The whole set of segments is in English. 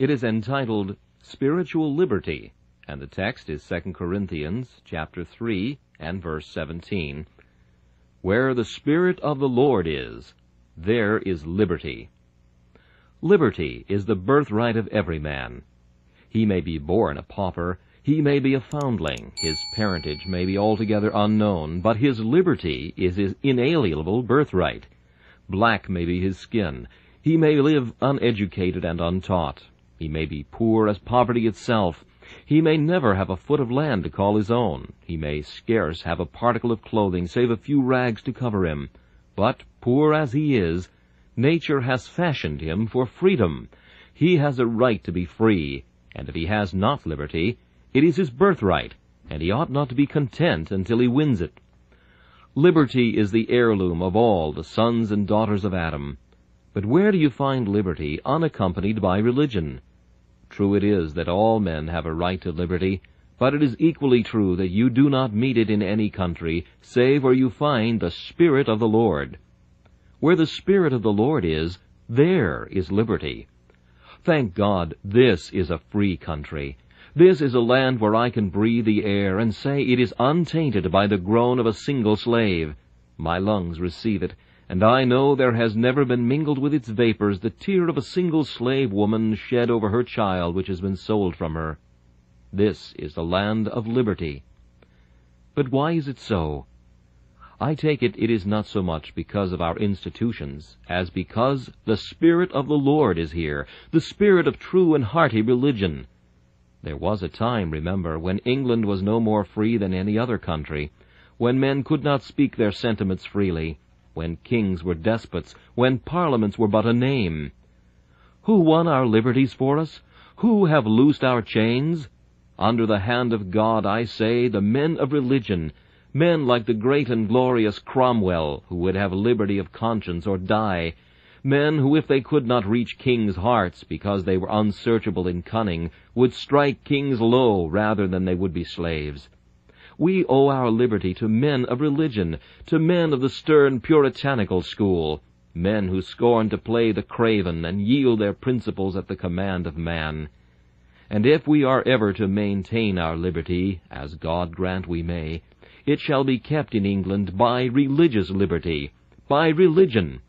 It is entitled Spiritual Liberty, and the text is 2 Corinthians chapter 3 and verse 17. Where the Spirit of the Lord is, there is liberty. Liberty is the birthright of every man. He may be born a pauper, he may be a foundling, his parentage may be altogether unknown, but his liberty is his inalienable birthright. Black may be his skin, he may live uneducated and untaught, he may be poor as poverty itself, he may never have a foot of land to call his own. He may scarce have a particle of clothing save a few rags to cover him. But, poor as he is, nature has fashioned him for freedom. He has a right to be free, and if he has not liberty, it is his birthright, and he ought not to be content until he wins it. Liberty is the heirloom of all the sons and daughters of Adam. But where do you find liberty unaccompanied by religion? True it is that all men have a right to liberty, but it is equally true that you do not meet it in any country, save where you find the Spirit of the Lord. Where the Spirit of the Lord is, there is liberty. Thank God, this is a free country. This is a land where I can breathe the air and say it is untainted by the groan of a single slave. My lungs receive it, and I know there has never been mingled with its vapors the tear of a single slave woman shed over her child which has been sold from her. This is the land of liberty. But why is it so? I take it is not so much because of our institutions as because the Spirit of the Lord is here, the spirit of true and hearty religion. There was a time, remember, when England was no more free than any other country, when men could not speak their sentiments freely, when kings were despots, when parliaments were but a name. Who won our liberties for us? Who have loosed our chains? Under the hand of God, I say, the men of religion, men like the great and glorious Cromwell, who would have liberty of conscience or die, men who, if they could not reach kings' hearts because they were unsearchable in cunning, would strike kings low rather than they would be slaves. We owe our liberty to men of religion, to men of the stern puritanical school, men who scorn to play the craven and yield their principles at the command of man. And if we are ever to maintain our liberty, as God grant we may, it shall be kept in England by religious liberty, by religion.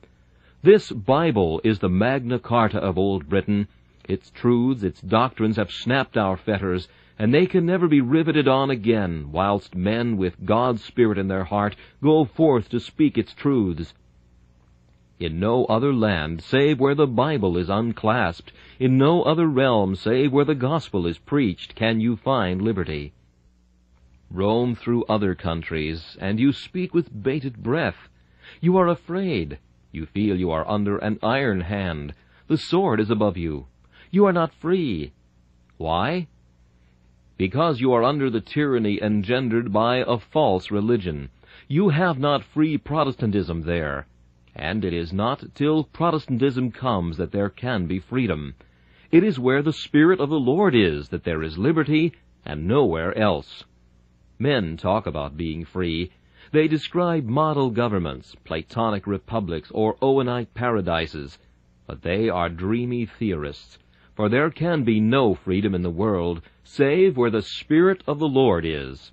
This Bible is the Magna Carta of old Britain. Its truths, its doctrines have snapped our fetters, and they can never be riveted on again, whilst men with God's Spirit in their heart go forth to speak its truths. In no other land, save where the Bible is unclasped, in no other realm, save where the gospel is preached, can you find liberty. Roam through other countries, and you speak with bated breath. You are afraid. You feel you are under an iron hand. The sword is above you. You are not free. Why? Because you are under the tyranny engendered by a false religion. You have not free Protestantism there, and it is not till Protestantism comes that there can be freedom. It is where the Spirit of the Lord is that there is liberty, and nowhere else. Men talk about being free. They describe model governments, Platonic republics, or Owenite paradises, but they are dreamy theorists. For there can be no freedom in the world, save where the Spirit of the Lord is.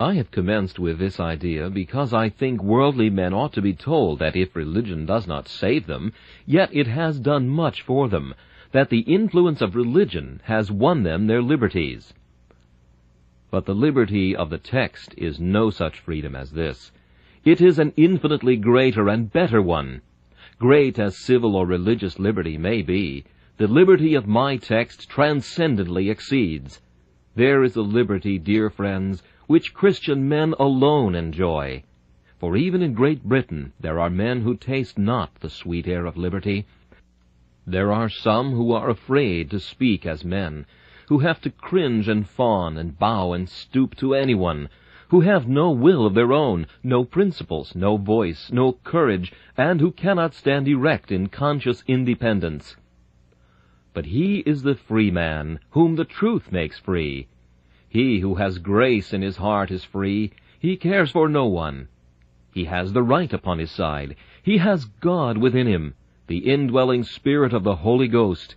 I have commenced with this idea because I think worldly men ought to be told that if religion does not save them, yet it has done much for them, that the influence of religion has won them their liberties. But the liberty of the text is no such freedom as this. It is an infinitely greater and better one. Great as civil or religious liberty may be, the liberty of my text transcendently exceeds. There is a liberty, dear friends, which Christian men alone enjoy. For even in Great Britain there are men who taste not the sweet air of liberty. There are some who are afraid to speak as men, who have to cringe and fawn and bow and stoop to anyone, who have no will of their own, no principles, no voice, no courage, and who cannot stand erect in conscious independence. But he is the free man, whom the truth makes free. He who has grace in his heart is free. He cares for no one. He has the right upon his side. He has God within him, the indwelling Spirit of the Holy Ghost.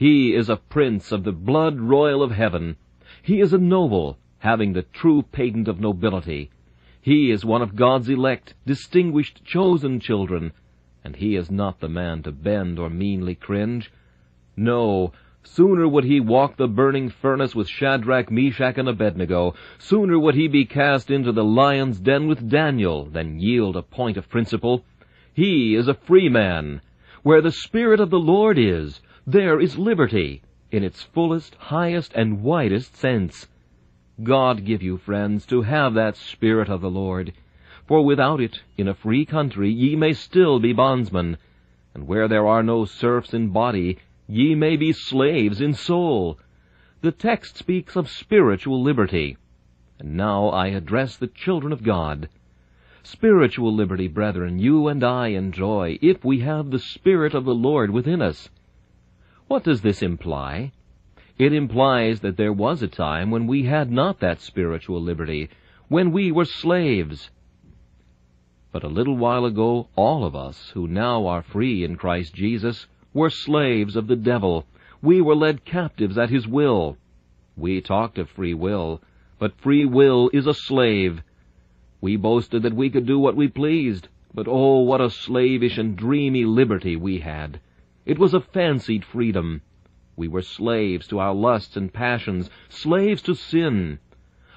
He is a prince of the blood royal of heaven. He is a noble, having the true patent of nobility. He is one of God's elect, distinguished, chosen children, and he is not the man to bend or meanly cringe. No, sooner would he walk the burning furnace with Shadrach, Meshach, and Abednego, sooner would he be cast into the lion's den with Daniel than yield a point of principle. He is a free man. Where the Spirit of the Lord is, there is liberty, in its fullest, highest, and widest sense. God give you, friends, to have that Spirit of the Lord. For without it, in a free country, ye may still be bondsmen. And where there are no serfs in body, ye may be slaves in soul. The text speaks of spiritual liberty. And now I address the children of God. Spiritual liberty, brethren, you and I enjoy, if we have the Spirit of the Lord within us. What does this imply? It implies that there was a time when we had not that spiritual liberty, when we were slaves. But a little while ago, all of us who now are free in Christ Jesus were slaves of the devil. We were led captives at his will. We talked of free will, but free will is a slave. We boasted that we could do what we pleased, but oh, what a slavish and dreamy liberty we had. It was a fancied freedom. We were slaves to our lusts and passions, slaves to sin.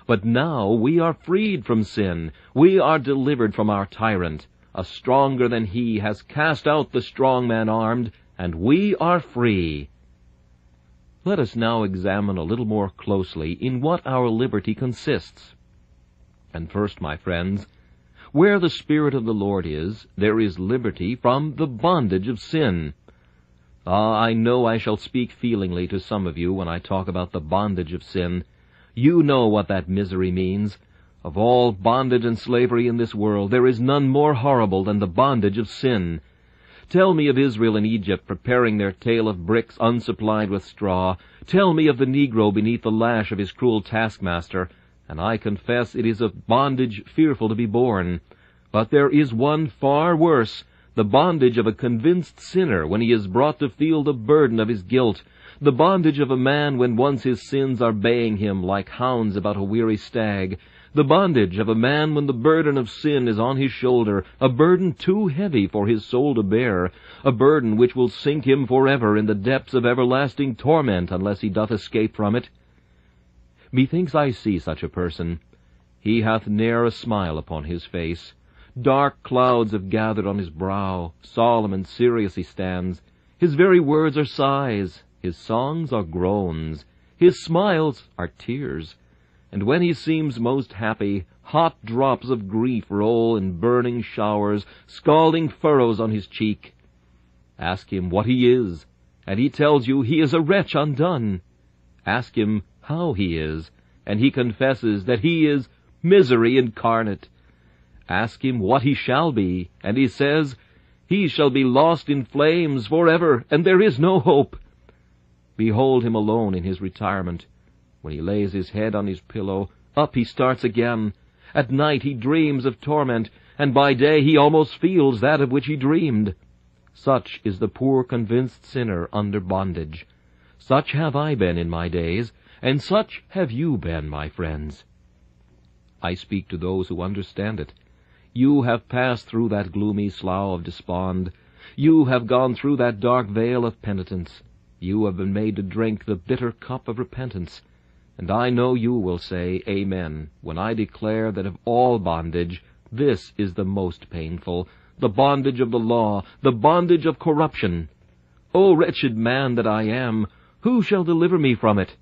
But now we are freed from sin. We are delivered from our tyrant. A stronger than he has cast out the strong man armed, and we are free. Let us now examine a little more closely in what our liberty consists. And first, my friends, where the Spirit of the Lord is, there is liberty from the bondage of sin. Ah, I know I shall speak feelingly to some of you when I talk about the bondage of sin. You know what that misery means. Of all bondage and slavery in this world, there is none more horrible than the bondage of sin. Tell me of Israel in Egypt preparing their tale of bricks unsupplied with straw. Tell me of the Negro beneath the lash of his cruel taskmaster, and I confess it is a bondage fearful to be borne. But there is one far worse, the bondage of a convinced sinner when he is brought to feel the burden of his guilt, the bondage of a man when once his sins are baying him like hounds about a weary stag, the bondage of a man when the burden of sin is on his shoulder, a burden too heavy for his soul to bear, a burden which will sink him forever in the depths of everlasting torment unless he doth escape from it. Methinks I see such a person. He hath ne'er a smile upon his face. Dark clouds have gathered on his brow. Solemn and serious he stands. His very words are sighs. His songs are groans. His smiles are tears. And when he seems most happy, hot drops of grief roll in burning showers, scalding furrows on his cheek. Ask him what he is, and he tells you he is a wretch undone. Ask him how he is, and he confesses that he is misery incarnate. Ask him what he shall be, and he says, he shall be lost in flames forever, and there is no hope. Behold him alone in his retirement. When he lays his head on his pillow, up he starts again. At night he dreams of torment, and by day he almost feels that of which he dreamed. Such is the poor convinced sinner under bondage. Such have I been in my days, and such have you been, my friends. I speak to those who understand it. You have passed through that gloomy slough of despond. You have gone through that dark vale of penitence. You have been made to drink the bitter cup of repentance. And I know you will say, Amen, when I declare that of all bondage, this is the most painful, the bondage of the law, the bondage of corruption. O wretched man that I am, who shall deliver me from it?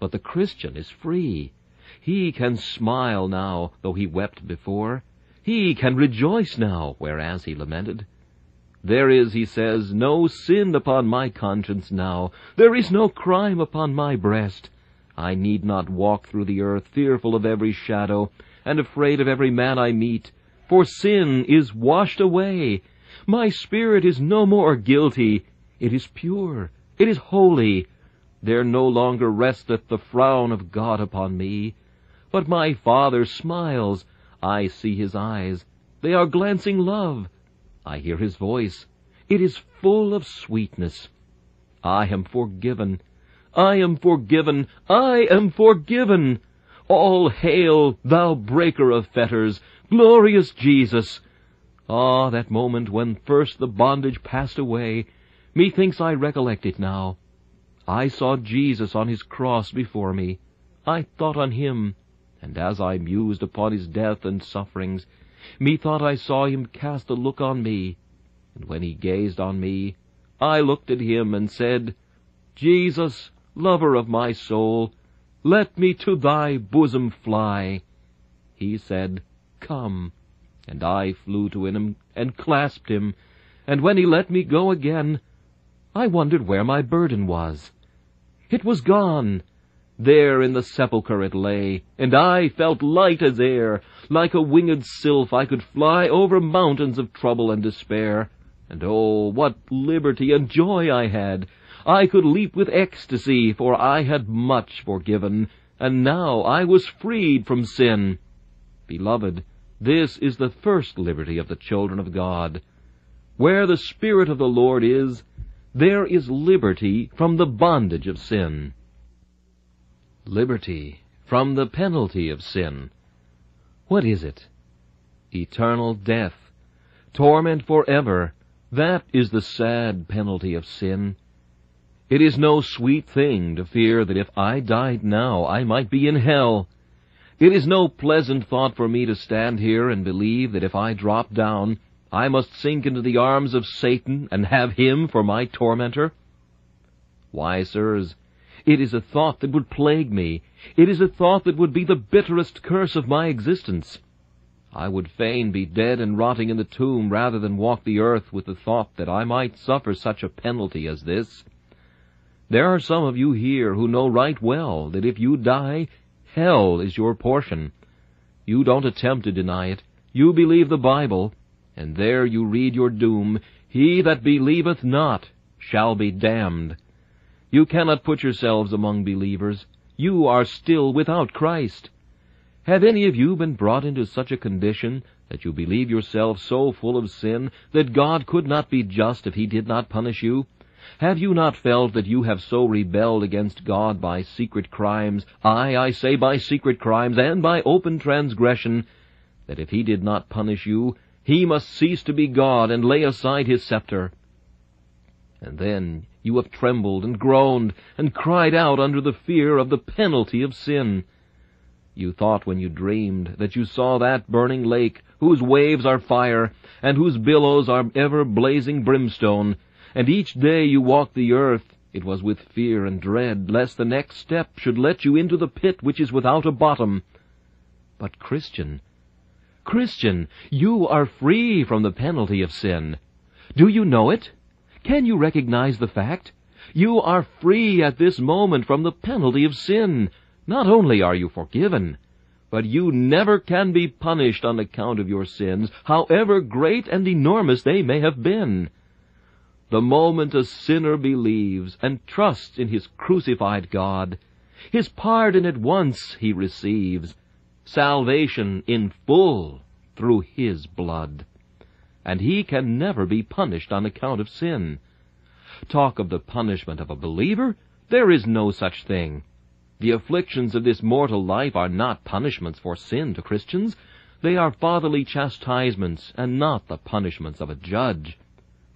But the Christian is free. He can smile now, though he wept before. He can rejoice now, whereas he lamented. There is, he says, no sin upon my conscience now. There is no crime upon my breast. I need not walk through the earth fearful of every shadow and afraid of every man I meet, for sin is washed away. My spirit is no more guilty. It is pure. It is holy. There no longer resteth the frown of God upon me. But my Father smiles. I see his eyes. They are glancing love. I hear his voice. It is full of sweetness. I am forgiven. I am forgiven. I am forgiven. All hail, thou breaker of fetters, glorious Jesus. Ah, that moment when first the bondage passed away, methinks I recollect it now. I saw Jesus on his cross before me. I thought on him, and as I mused upon his death and sufferings, methought I saw him cast a look on me. And when he gazed on me, I looked at him and said, Jesus, lover of my soul, let me to thy bosom fly. He said, Come. And I flew to him and clasped him, and when he let me go again, I wondered where my burden was. It was gone. There in the sepulchre it lay, and I felt light as air. Like a winged sylph I could fly over mountains of trouble and despair. And oh, what liberty and joy I had! I could leap with ecstasy, for I had much forgiven, and now I was freed from sin. Beloved, this is the first liberty of the children of God. Where the Spirit of the Lord is, there is liberty from the bondage of sin. Liberty from the penalty of sin. What is it? Eternal death, torment forever. That is the sad penalty of sin. It is no sweet thing to fear that if I died now, I might be in hell. It is no pleasant thought for me to stand here and believe that if I drop down, I must sink into the arms of Satan and have him for my tormentor. Why, sirs, it is a thought that would plague me. It is a thought that would be the bitterest curse of my existence. I would fain be dead and rotting in the tomb rather than walk the earth with the thought that I might suffer such a penalty as this. There are some of you here who know right well that if you die, hell is your portion. You don't attempt to deny it. You believe the Bible, and there you read your doom. He that believeth not shall be damned. You cannot put yourselves among believers. You are still without Christ. Have any of you been brought into such a condition that you believe yourself so full of sin that God could not be just if he did not punish you? Have you not felt that you have so rebelled against God by secret crimes, aye, I say by secret crimes and by open transgression, that if he did not punish you, he must cease to be God and lay aside his scepter? And then you have trembled and groaned and cried out under the fear of the penalty of sin. You thought when you dreamed that you saw that burning lake, whose waves are fire and whose billows are ever blazing brimstone, and each day you walked the earth, it was with fear and dread, lest the next step should let you into the pit which is without a bottom. But Christian, you are free from the penalty of sin. Do you know it? Can you recognize the fact? You are free at this moment from the penalty of sin. Not only are you forgiven, but you never can be punished on account of your sins, however great and enormous they may have been. The moment a sinner believes and trusts in his crucified God, his pardon at once he receives, salvation in full through his blood. And he can never be punished on account of sin. Talk of the punishment of a believer? There is no such thing. The afflictions of this mortal life are not punishments for sin to Christians. They are fatherly chastisements and not the punishments of a judge.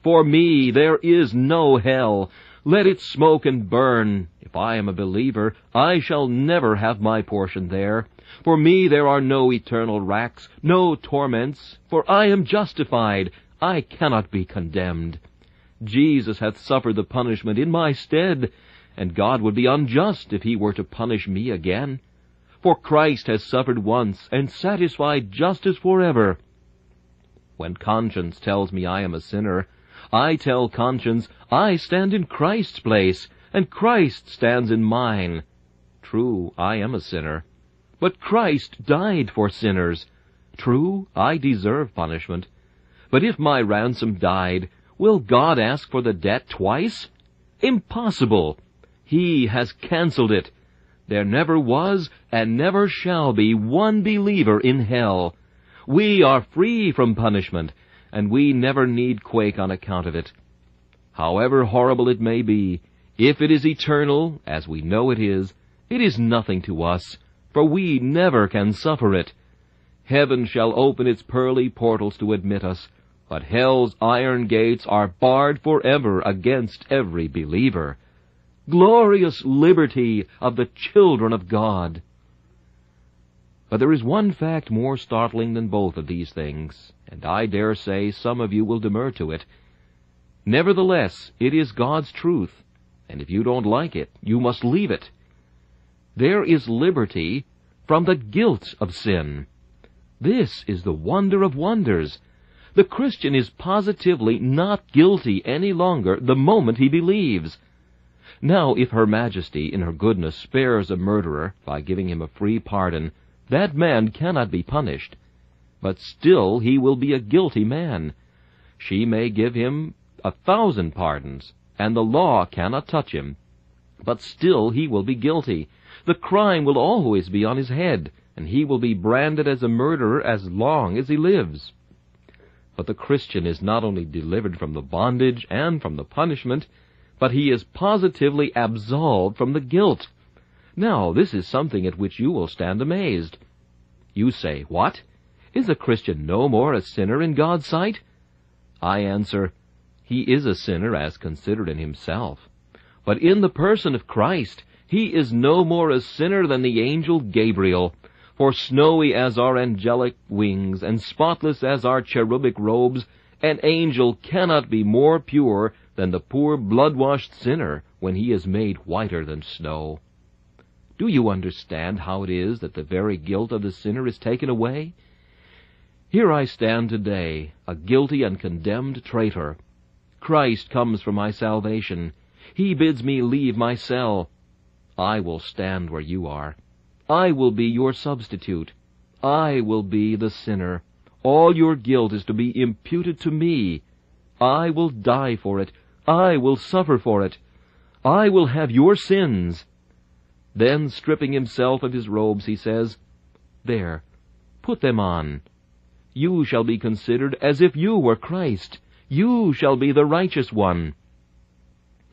For me there is no hell. Let it smoke and burn. If I am a believer, I shall never have my portion there. For me there are no eternal racks, no torments, for I am justified. I cannot be condemned. Jesus hath suffered the punishment in my stead, and God would be unjust if he were to punish me again. For Christ has suffered once and satisfied justice forever. When conscience tells me I am a sinner, I tell conscience, I stand in Christ's place, and Christ stands in mine. True, I am a sinner, but Christ died for sinners. True, I deserve punishment. But if my ransom died, will God ask for the debt twice? Impossible! He has cancelled it. There never was, and never shall be, one believer in hell. We are free from punishment, and we never need quake on account of it. However horrible it may be, If it is eternal, as we know it is nothing to us, for we never can suffer it. Heaven shall open its pearly portals to admit us, but hell's iron gates are barred forever against every believer. Glorious liberty of the children of God! But there is one fact more startling than both of these things, and I dare say some of you will demur to it. Nevertheless, it is God's truth, and if you don't like it, you must leave it. There is liberty from the guilt of sin. This is the wonder of wonders. The Christian is positively not guilty any longer the moment he believes. Now, if Her Majesty in her goodness spares a murderer by giving him a free pardon, that man cannot be punished, but still he will be a guilty man. She may give him 1,000 pardons, and the law cannot touch him, but still he will be guilty. The crime will always be on his head, and he will be branded as a murderer as long as he lives. But the Christian is not only delivered from the bondage and from the punishment, but he is positively absolved from the guilt. Now, this is something at which you will stand amazed. You say, what? Is a Christian no more a sinner in God's sight? I answer, he is a sinner as considered in himself. But in the person of Christ, he is no more a sinner than the angel Gabriel. For snowy as our angelic wings, and spotless as our cherubic robes, an angel cannot be more pure than the poor blood-washed sinner when he is made whiter than snow. Do you understand how it is that the very guilt of the sinner is taken away? Here I stand today, a guilty and condemned traitor. Christ comes for my salvation. He bids me leave my cell. I will stand where you are. I will be your substitute. I will be the sinner. All your guilt is to be imputed to me. I will die for it. I will suffer for it. I will have your sins. Then, stripping himself of his robes, he says, there, put them on. You shall be considered as if you were Christ. You shall be the righteous one.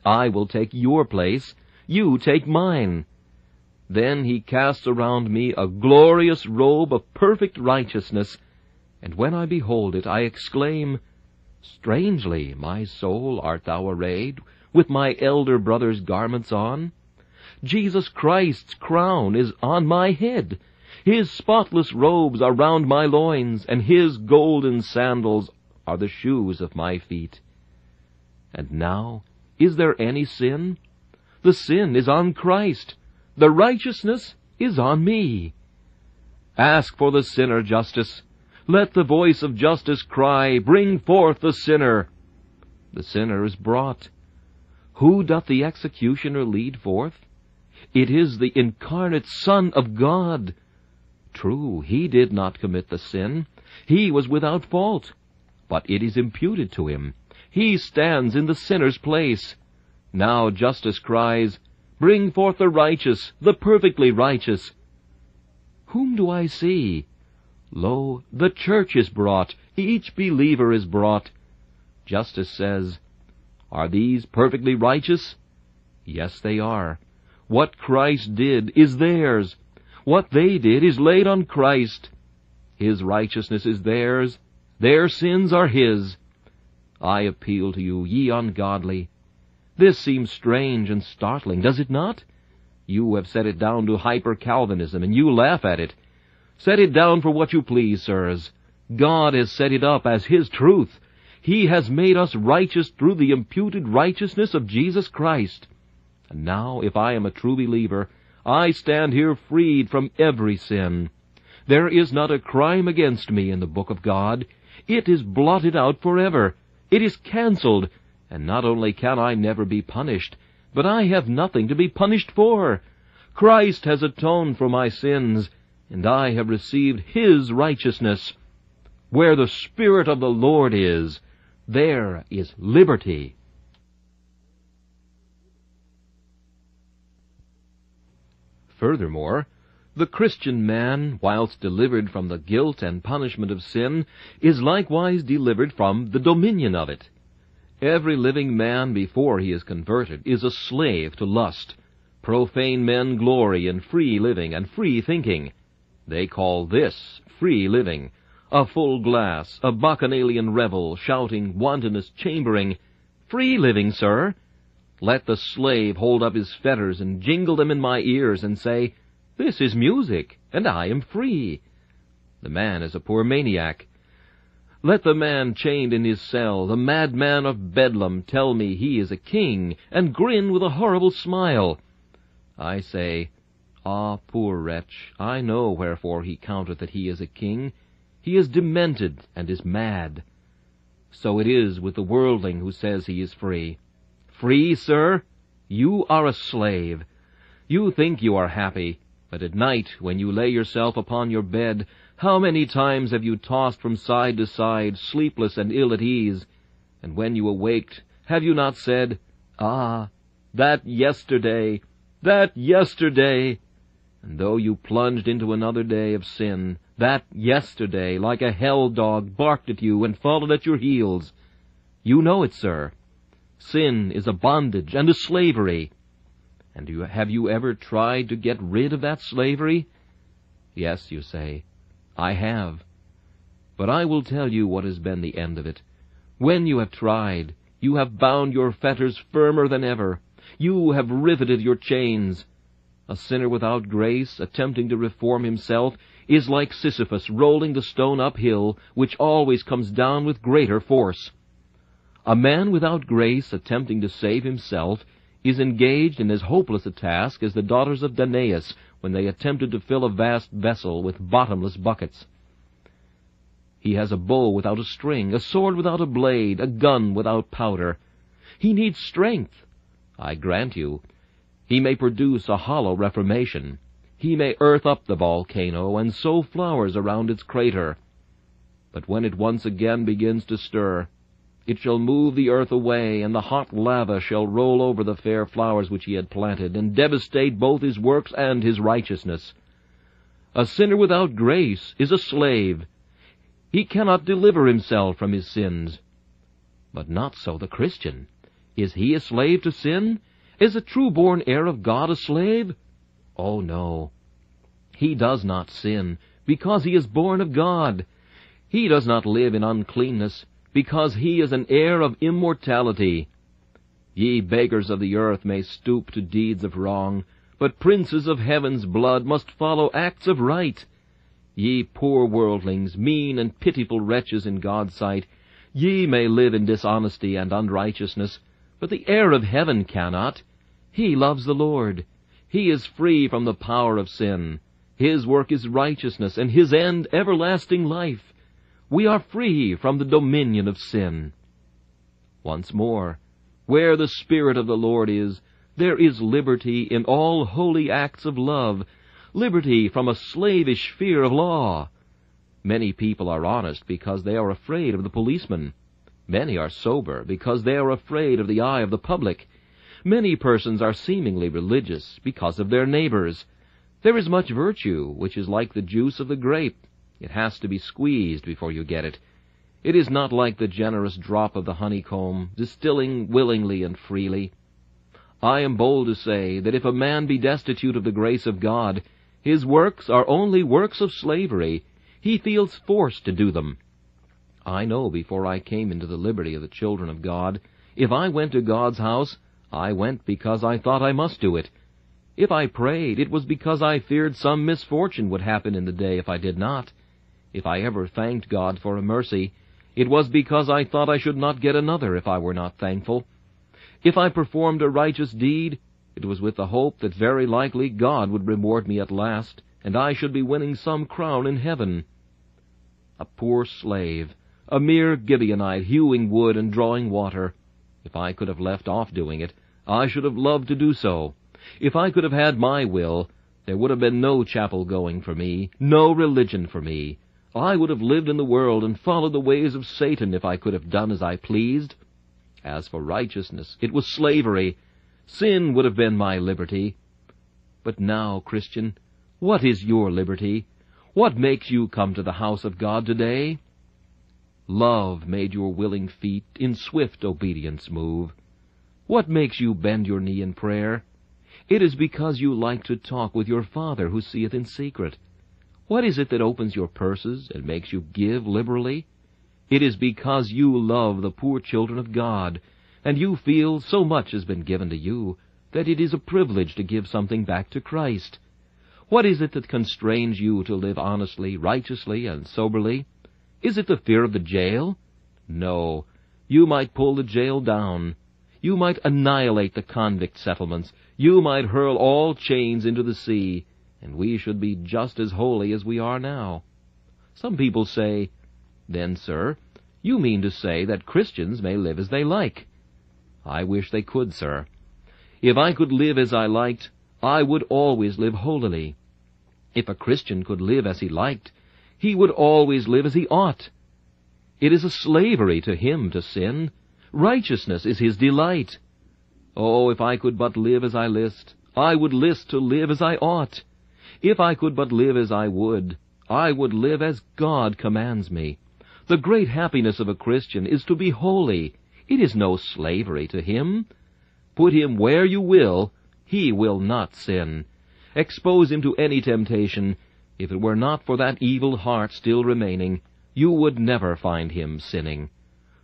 I will take your place. You take mine. Then he casts around me a glorious robe of perfect righteousness, and when I behold it, I exclaim, strangely, my soul, art thou arrayed, with my elder brother's garments on? Jesus Christ's crown is on my head. His spotless robes are round my loins, and his golden sandals are the shoes of my feet. And now, is there any sin? The sin is on Christ. The righteousness is on me. Ask for the sinner justice. Let the voice of justice cry, bring forth the sinner. The sinner is brought. Who doth the executioner lead forth? It is the incarnate Son of God. True, he did not commit the sin. He was without fault. But it is imputed to him. He stands in the sinner's place. Now justice cries, bring forth the righteous, the perfectly righteous. Whom do I see? Lo, the church is brought, each believer is brought. Justice says, are these perfectly righteous? Yes, they are. What Christ did is theirs. What they did is laid on Christ. His righteousness is theirs. Their sins are his. I appeal to you, ye ungodly. This seems strange and startling, does it not? You have set it down to hyper-Calvinism, and you laugh at it. Set it down for what you please, sirs. God has set it up as his truth. He has made us righteous through the imputed righteousness of Jesus Christ. And now, if I am a true believer, I stand here freed from every sin. There is not a crime against me in the book of God. It is blotted out forever. It is cancelled. And not only can I never be punished, but I have nothing to be punished for. Christ has atoned for my sins, and I have received his righteousness. Where the Spirit of the Lord is, there is liberty. Furthermore, the Christian man, whilst delivered from the guilt and punishment of sin, is likewise delivered from the dominion of it. Every living man before he is converted is a slave to lust. Profane men glory in free living and free thinking. They call this free living, a full glass, a bacchanalian revel, shouting, wantonness, chambering. Free living, sir! Let the slave hold up his fetters and jingle them in my ears and say, This is music, and I am free. The man is a poor maniac. Let the man chained in his cell, the madman of Bedlam, tell me he is a king, and grin with a horrible smile. I say, Ah, poor wretch, I know wherefore he counteth that he is a king. He is demented and is mad. So it is with the worldling who says he is free. Free, sir? You are a slave. You think you are happy, but at night, when you lay yourself upon your bed, how many times have you tossed from side to side, sleepless and ill at ease? And when you awaked, have you not said, Ah, that yesterday! And though you plunged into another day of sin, that yesterday, like a hell-dog, barked at you and followed at your heels. You know it, sir. Sin is a bondage and a slavery. And have you ever tried to get rid of that slavery? Yes, you say. I have. But I will tell you what has been the end of it. When you have tried, you have bound your fetters firmer than ever. You have riveted your chains. A sinner without grace, attempting to reform himself, is like Sisyphus rolling the stone uphill, which always comes down with greater force. A man without grace, attempting to save himself, is engaged in as hopeless a task as the daughters of Danaus when they attempted to fill a vast vessel with bottomless buckets. He has a bow without a string, a sword without a blade, a gun without powder. He needs strength. I grant you, he may produce a hollow reformation. He may earth up the volcano and sow flowers around its crater. But when it once again begins to stir, it shall move the earth away, and the hot lava shall roll over the fair flowers which he had planted, and devastate both his works and his righteousness. A sinner without grace is a slave. He cannot deliver himself from his sins. But not so the Christian. Is he a slave to sin? Is a true-born heir of God a slave? Oh, no. He does not sin, because he is born of God. He does not live in uncleanness, because he is an heir of immortality. Ye beggars of the earth may stoop to deeds of wrong, but princes of heaven's blood must follow acts of right. Ye poor worldlings, mean and pitiful wretches in God's sight, ye may live in dishonesty and unrighteousness, but the heir of heaven cannot. He loves the Lord. He is free from the power of sin. His work is righteousness, and his end everlasting life. We are free from the dominion of sin. Once more, where the Spirit of the Lord is, there is liberty in all holy acts of love, liberty from a slavish fear of law. Many people are honest because they are afraid of the policeman. Many are sober because they are afraid of the eye of the public. Many persons are seemingly religious because of their neighbors. There is much virtue which is like the juice of the grape. It has to be squeezed before you get it. It is not like the generous drop of the honeycomb, distilling willingly and freely. I am bold to say that if a man be destitute of the grace of God, his works are only works of slavery. He feels forced to do them. I know before I came into the liberty of the children of God, if I went to God's house, I went because I thought I must do it. If I prayed, it was because I feared some misfortune would happen in the day if I did not. If I ever thanked God for a mercy, it was because I thought I should not get another if I were not thankful. If I performed a righteous deed, it was with the hope that very likely God would reward me at last, and I should be winning some crown in heaven. A poor slave, a mere Gibeonite, hewing wood and drawing water. If I could have left off doing it, I should have loved to do so. If I could have had my will, there would have been no chapel going for me, no religion for me. I would have lived in the world and followed the ways of Satan if I could have done as I pleased. As for righteousness, it was slavery. Sin would have been my liberty. But now, Christian, what is your liberty? What makes you come to the house of God today? Love made your willing feet in swift obedience move. What makes you bend your knee in prayer? It is because you like to talk with your Father who seeth in secret. What is it that opens your purses and makes you give liberally? It is because you love the poor children of God, and you feel so much has been given to you that it is a privilege to give something back to Christ. What is it that constrains you to live honestly, righteously, and soberly? Is it the fear of the jail? No. You might pull the jail down. You might annihilate the convict settlements. You might hurl all chains into the sea, and we should be just as holy as we are now. Some people say, "Then, sir, you mean to say that Christians may live as they like." I wish they could, sir. If I could live as I liked, I would always live holily. If a Christian could live as he liked, he would always live as he ought. It is a slavery to him to sin. Righteousness is his delight. Oh, if I could but live as I list, I would list to live as I ought. If I could but live as I would live as God commands me. The great happiness of a Christian is to be holy. It is no slavery to him. Put him where you will, he will not sin. Expose him to any temptation. If it were not for that evil heart still remaining, you would never find him sinning.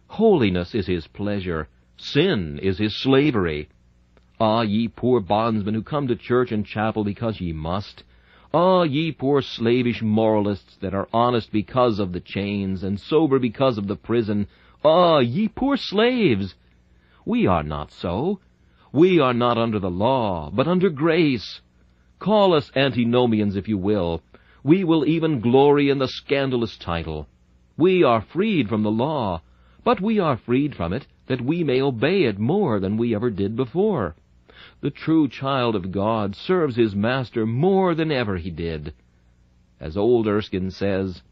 Holiness is his pleasure. Sin is his slavery. Ah, ye poor bondsmen who come to church and chapel because ye must. Ah, ye poor slavish moralists that are honest because of the chains and sober because of the prison. Ah, ye poor slaves! We are not so. We are not under the law, but under grace. Call us antinomians if you will. We will even glory in the scandalous title. We are freed from the law, but we are freed from it that we may obey it more than we ever did before. The true child of God serves his master more than ever he did. As old Erskine says,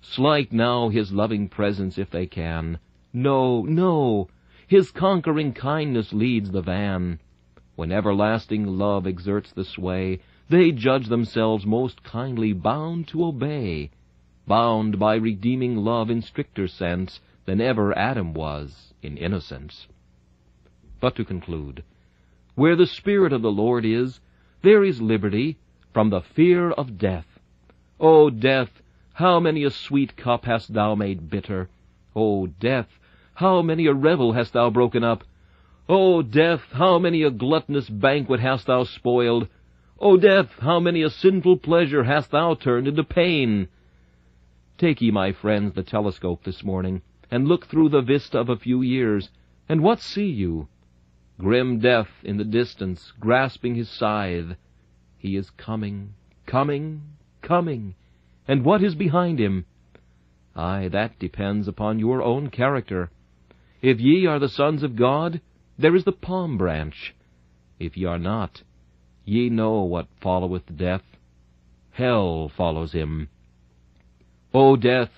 "Slight now his loving presence if they can. No, no, his conquering kindness leads the van. When everlasting love exerts the sway, they judge themselves most kindly bound to obey, bound by redeeming love in stricter sense than ever Adam was in innocence." But to conclude, where the Spirit of the Lord is, there is liberty from the fear of death. O death, how many a sweet cup hast thou made bitter! O death, how many a revel hast thou broken up! O death, how many a gluttonous banquet hast thou spoiled! O death, how many a sinful pleasure hast thou turned into pain! Take ye, my friends, the telescope this morning, and look through the vista of a few years, and what see you? Grim death in the distance, grasping his scythe. He is coming, coming, coming, and what is behind him? Aye, that depends upon your own character. If ye are the sons of God, there is the palm branch. If ye are not, ye know what followeth death. Hell follows him. O death,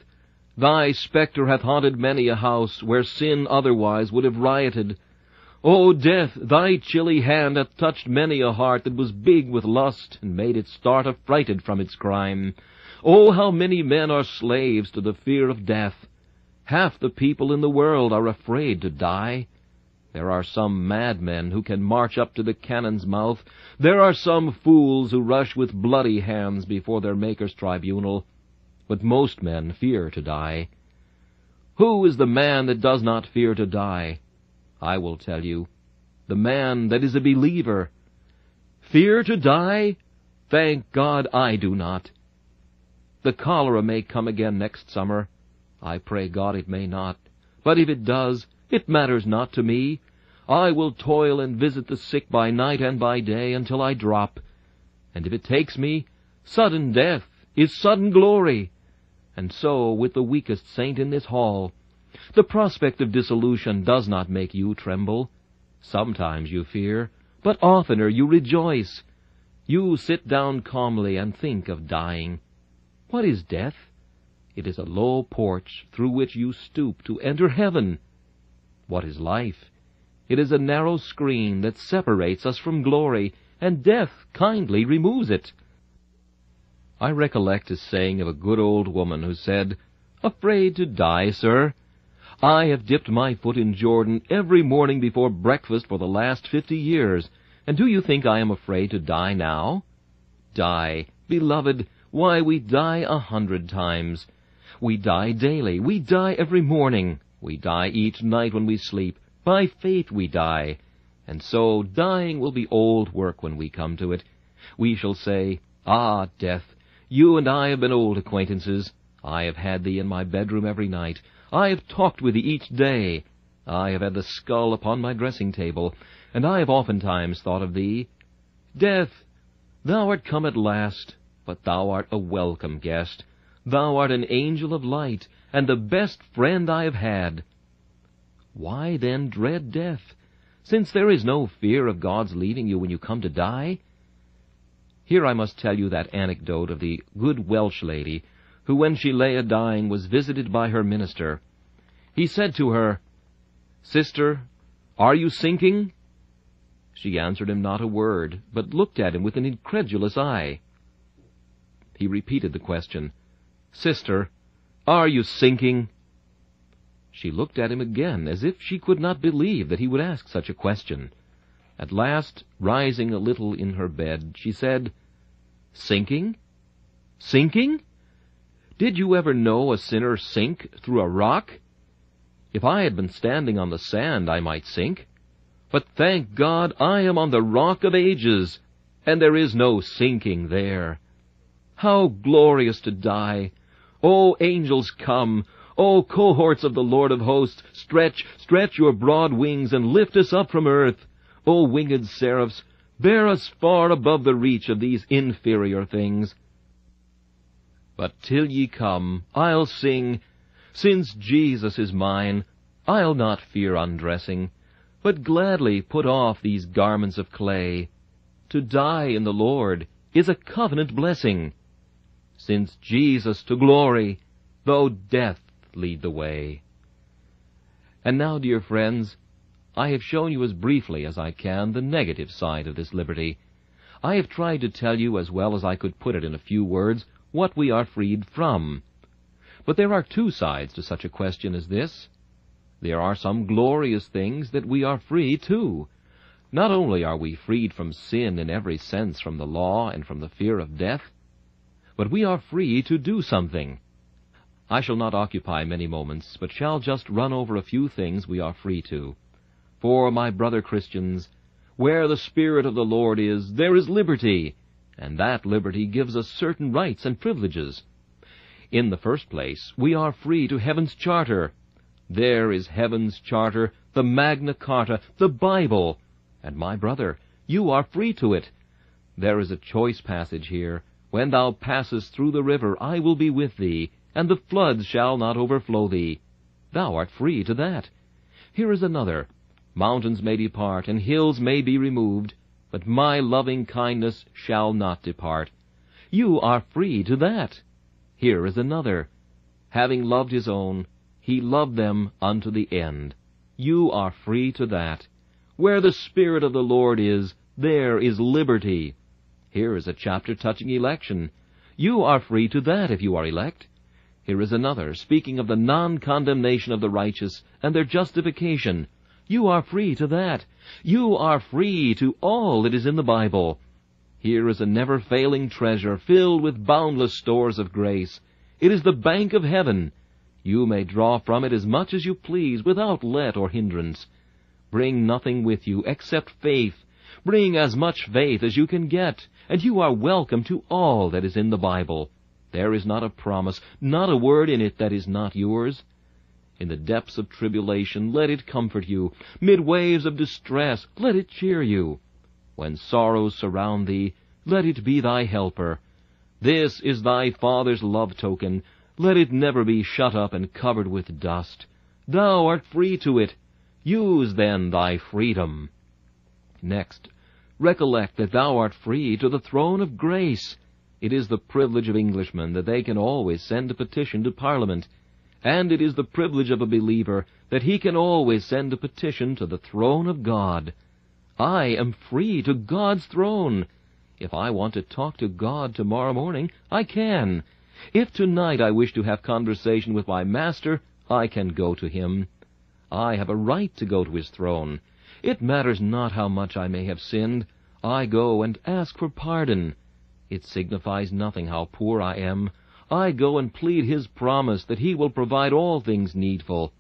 thy spectre hath haunted many a house where sin otherwise would have rioted. O death, thy chilly hand hath touched many a heart that was big with lust, and made it start affrighted from its crime. O how many men are slaves to the fear of death! Half the people in the world are afraid to die. There are some madmen who can march up to the cannon's mouth. There are some fools who rush with bloody hands before their Maker's tribunal. But most men fear to die. Who is the man that does not fear to die? I will tell you, the man that is a believer. Fear to die? Thank God I do not. The cholera may come again next summer. I pray God it may not. But if it does, it matters not to me. I will toil and visit the sick by night and by day until I drop. And if it takes me, sudden death is sudden glory. And so with the weakest saint in this hall. The prospect of dissolution does not make you tremble. Sometimes you fear, but oftener you rejoice. You sit down calmly and think of dying. What is death? It is a low porch through which you stoop to enter heaven. What is life? It is a narrow screen that separates us from glory, and death kindly removes it. I recollect a saying of a good old woman who said, Afraid to die, sir? I have dipped my foot in Jordan every morning before breakfast for the last 50 years, and do you think I am afraid to die now? Die, beloved, why, we die 100 times. We die daily, we die every morning, we die each night when we sleep. By faith we die, and so dying will be old work when we come to it. We shall say, Ah, death, you and I have been old acquaintances. I have had thee in my bedroom every night. I have talked with thee each day. I have had the skull upon my dressing-table, and I have oftentimes thought of thee. Death, thou art come at last, but thou art a welcome guest. Thou art an angel of light, and the best friend I have had. Why, then, dread death, since there is no fear of God's leaving you when you come to die? Here I must tell you that anecdote of the good Welsh lady, who, when she lay a-dying, was visited by her minister. He said to her, Sister, are you sinking? She answered him not a word, but looked at him with an incredulous eye. He repeated the question, Sister, are you sinking? She looked at him again, as if she could not believe that he would ask such a question. At last, rising a little in her bed, she said, Sinking? Sinking? Did you ever know a sinner sink through a rock? If I had been standing on the sand, I might sink. But thank God, I am on the rock of ages, and there is no sinking there. How glorious to die! O angels, come! O cohorts of the Lord of hosts, stretch, stretch your broad wings, and lift us up from earth! O winged seraphs, bear us far above the reach of these inferior things. But till ye come, I'll sing, since Jesus is mine, I'll not fear undressing, but gladly put off these garments of clay. To die in the Lord is a covenant blessing, since Jesus to glory, though death lead the way. And now, dear friends, I have shown you as briefly as I can the negative side of this liberty. I have tried to tell you as well as I could put it in a few words what we are freed from. But there are two sides to such a question as this. There are some glorious things that we are free to. Not only are we freed from sin in every sense, from the law and from the fear of death, but we are free to do something. I shall not occupy many moments, but shall just run over a few things we are free to. For, my brother Christians, where the Spirit of the Lord is, there is liberty. And that liberty gives us certain rights and privileges. In the first place, we are free to heaven's charter. There is heaven's charter, the Magna Carta, the Bible. And, my brother, you are free to it. There is a choice passage here. When thou passest through the river, I will be with thee, and the floods shall not overflow thee. Thou art free to that. Here is another. Mountains may depart, and hills may be removed, but my loving kindness shall not depart. You are free to that. Here is another. Having loved his own, he loved them unto the end. You are free to that. Where the Spirit of the Lord is, there is liberty. Here is a chapter touching election. You are free to that if you are elect. Here is another, speaking of the non-condemnation of the righteous and their justification. You are free to that. You are free to all that is in the Bible. Here is a never-failing treasure filled with boundless stores of grace. It is the bank of heaven. You may draw from it as much as you please, without let or hindrance. Bring nothing with you except faith. Bring as much faith as you can get, and you are welcome to all that is in the Bible. There is not a promise, not a word in it that is not yours. In the depths of tribulation, let it comfort you. Mid waves of distress, let it cheer you. When sorrows surround thee, let it be thy helper. This is thy Father's love token. Let it never be shut up and covered with dust. Thou art free to it. Use, then, thy freedom. Next, recollect that thou art free to the throne of grace. It is the privilege of Englishmen that they can always send a petition to Parliament. And it is the privilege of a believer that he can always send a petition to the throne of God. I am free to God's throne. If I want to talk to God tomorrow morning, I can. If tonight I wish to have conversation with my master, I can go to him. I have a right to go to his throne. It matters not how much I may have sinned. I go and ask for pardon. It signifies nothing how poor I am. I go and plead his promise that he will provide all things needful.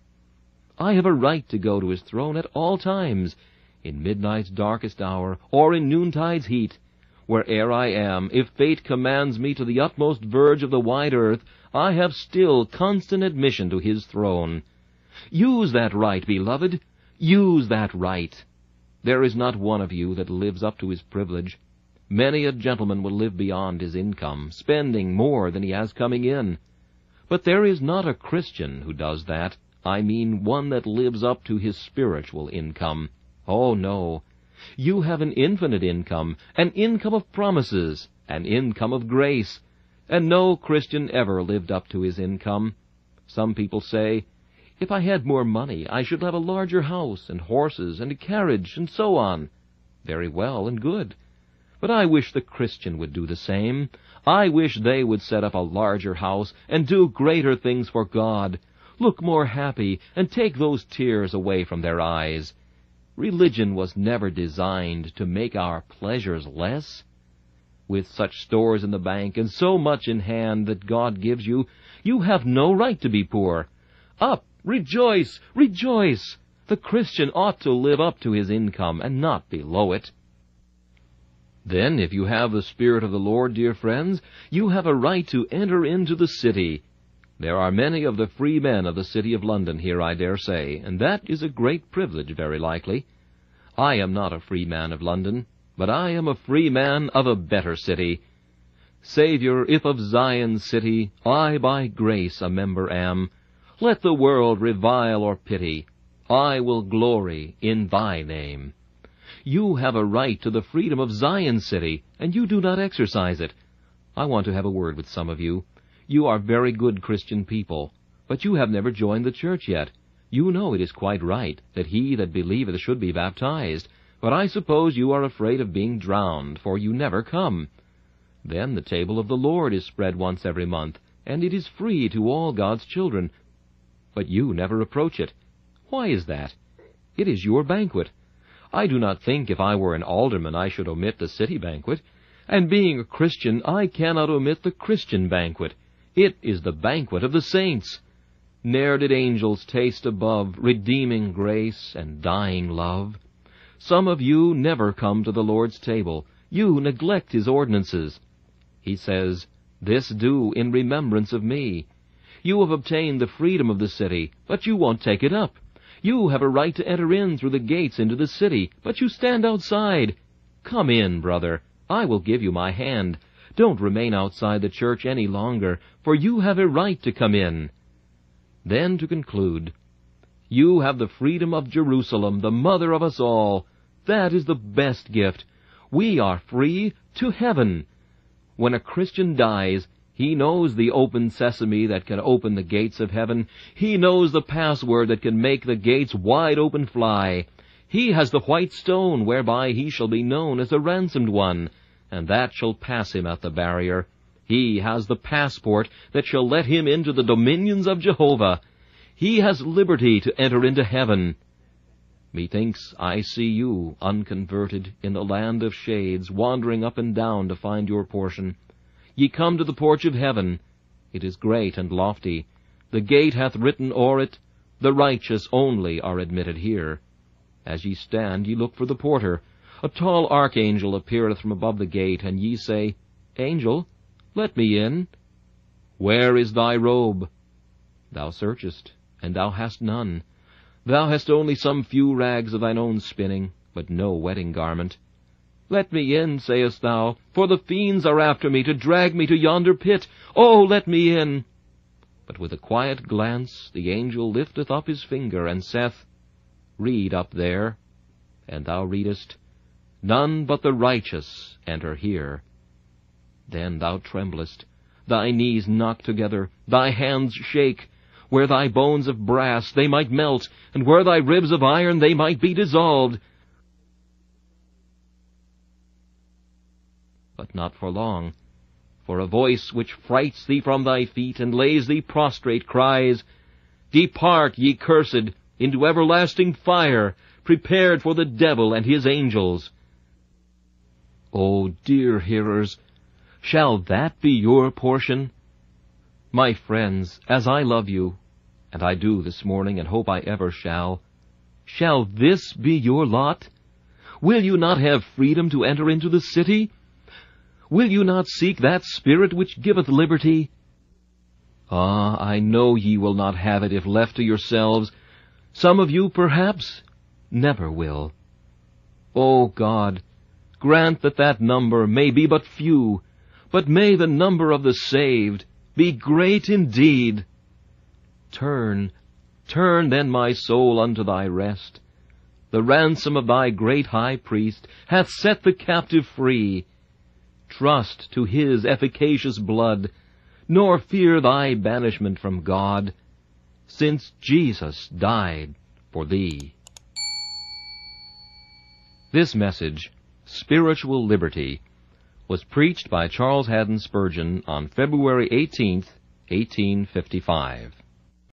I have a right to go to his throne at all times, in midnight's darkest hour, or in noontide's heat. Where'er I am, if fate commands me to the utmost verge of the wide earth, I have still constant admission to his throne. Use that right, beloved. Use that right. There is not one of you that lives up to his privilege. Many a gentleman will live beyond his income, spending more than he has coming in. But there is not a Christian who does that. I mean one that lives up to his spiritual income. Oh, no. You have an infinite income, an income of promises, an income of grace, and no Christian ever lived up to his income. Some people say, "If I had more money, I should have a larger house and horses and a carriage and so on." Very well and good. But I wish the Christian would do the same. I wish they would set up a larger house and do greater things for God, look more happy, and take those tears away from their eyes. Religion was never designed to make our pleasures less. With such stores in the bank and so much in hand that God gives you, you have no right to be poor. Up! Rejoice! Rejoice! The Christian ought to live up to his income and not below it. Then, if you have the Spirit of the Lord, dear friends, you have a right to enter into the city. There are many of the free men of the city of London here, I dare say, and that is a great privilege, very likely. I am not a free man of London, but I am a free man of a better city. Savior, if of Zion's city, I by grace a member am. Let the world revile or pity. I will glory in thy name. You have a right to the freedom of Zion's city, and you do not exercise it. I want to have a word with some of you. You are very good Christian people, but you have never joined the church yet. You know it is quite right that he that believeth should be baptized, but I suppose you are afraid of being drowned, for you never come. Then the table of the Lord is spread once every month, and it is free to all God's children, but you never approach it. Why is that? It is your banquet. I do not think if I were an alderman I should omit the city banquet, and being a Christian I cannot omit the Christian banquet. It is the banquet of the saints. Ne'er did angels taste above redeeming grace and dying love. Some of you never come to the Lord's table. You neglect his ordinances. He says, "This do in remembrance of me." You have obtained the freedom of the city, but you won't take it up. You have a right to enter in through the gates into the city, but you stand outside. Come in, brother. I will give you my hand. Don't remain outside the church any longer, for you have a right to come in. Then, to conclude, you have the freedom of Jerusalem, the mother of us all. That is the best gift. We are free to heaven. When a Christian dies, he knows the open sesame that can open the gates of heaven. He knows the password that can make the gates wide open fly. He has the white stone whereby he shall be known as a ransomed one, and that shall pass him at the barrier. He has the passport that shall let him into the dominions of Jehovah. He has liberty to enter into heaven. Methinks I see you, unconverted, in the land of shades, wandering up and down to find your portion. Ye come to the porch of heaven. It is great and lofty. The gate hath written o'er it, "The righteous only are admitted here." As ye stand, ye look for the porter. A tall archangel appeareth from above the gate, and ye say, "Angel, let me in." "Where is thy robe?" "Thou searchest, and thou hast none. Thou hast only some few rags of thine own spinning, but no wedding garment." "Let me in," sayest thou, "for the fiends are after me to drag me to yonder pit. Oh, let me in." But with a quiet glance the angel lifteth up his finger, and saith, "Read up there." And thou readest, "None but the righteous enter here." Then thou tremblest, thy knees knock together, thy hands shake. Were thy bones of brass, they might melt, and were thy ribs of iron, they might be dissolved. But not for long, For a voice which frights thee from thy feet, and lays thee prostrate, cries, Depart, ye cursed, into everlasting fire, prepared for the devil and his angels. O dear hearers, shall that be your portion? My friends, as I love you, and I do this morning, and hope I ever shall this be your lot? Will you not have freedom to enter into the city? Will you not seek that Spirit which giveth liberty? Ah, I know ye will not have it if left to yourselves. Some of you, perhaps, never will. O God, grant that that number may be but few, but may the number of the saved be great indeed. Turn then, my soul, unto thy rest. The ransom of thy great high priest hath set the captive free. Trust to his efficacious blood, nor fear thy banishment from God, since Jesus died for thee. This message, Spiritual Liberty, was preached by Charles Haddon Spurgeon on February 18, 1855.